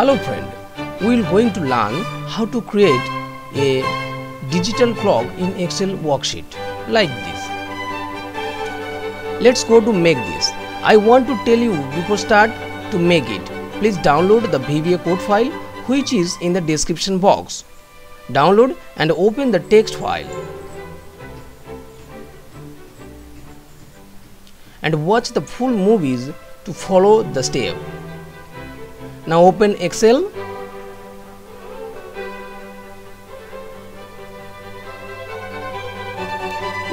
Hello friend, we are going to learn how to create a digital clock in Excel worksheet like this. Let's go to make this. I want to tell you before start to make it, please download the VBA code file which is in the description box. Download and open the text file. And watch the full movies to follow the step. Now open Excel.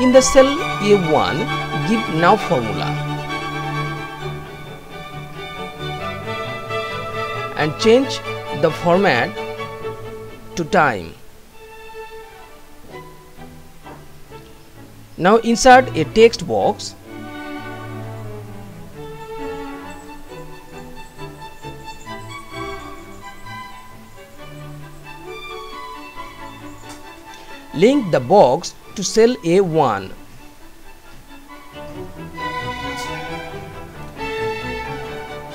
In the cell A1, give now formula and change the format to time. Now insert a text box . Link the box to cell A1.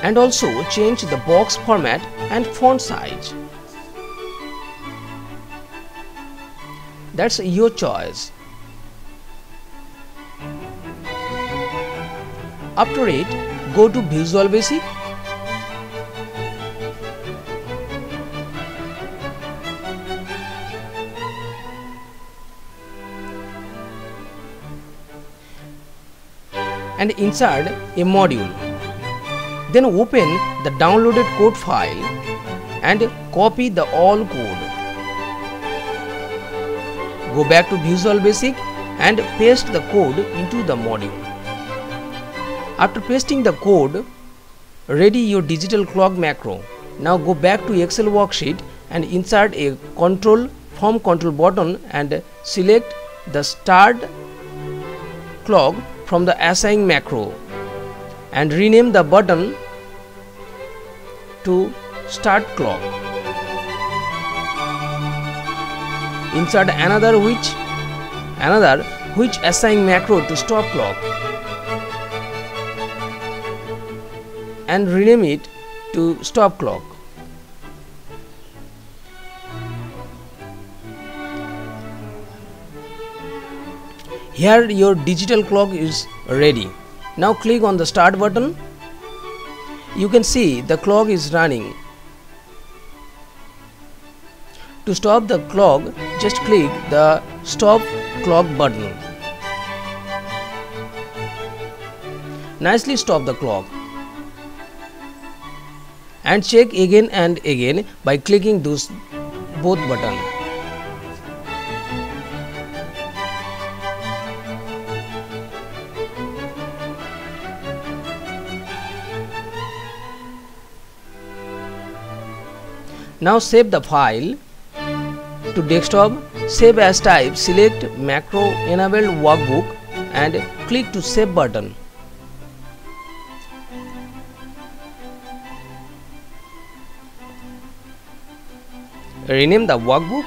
And also change the box format and font size. That's your choice. After it, go to Visual Basic. And insert a module. Then open the downloaded code file and copy the all code. Go back to Visual Basic and paste the code into the module. After pasting the code, ready your digital clock macro. Now go back to Excel worksheet and insert a form control button and select the start clock from the assign macro and rename the button to start clock. Insert another which assign macro to stop clock and rename it to stop clock. Here your digital clock is ready. Now click on the start button. You can see the clock is running. To stop the clock, just click the stop clock button. Nicely stop the clock. And check again and again by clicking those both buttons. Now save the file to desktop, save as type, select macro enabled workbook and click to save button. Rename the workbook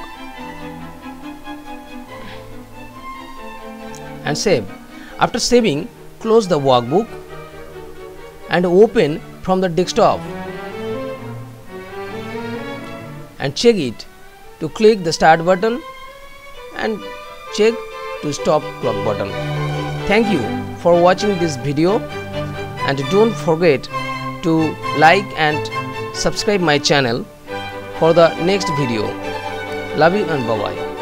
and save. After saving, close the workbook and open from the desktop. And check it to click the start button and check to stop clock button. Thank you for watching this video and don't forget to like and subscribe my channel for the next video. Love you and bye bye.